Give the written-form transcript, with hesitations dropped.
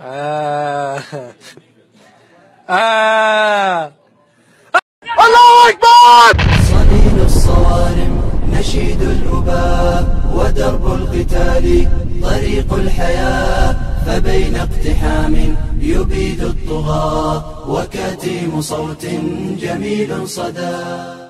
الله أكبر. صليل الصوارم نشيد الأباء ودرب القتال طريق الحياة، فبين اقتحام يبيد الطغاة وكتيم صوت جميل صدى.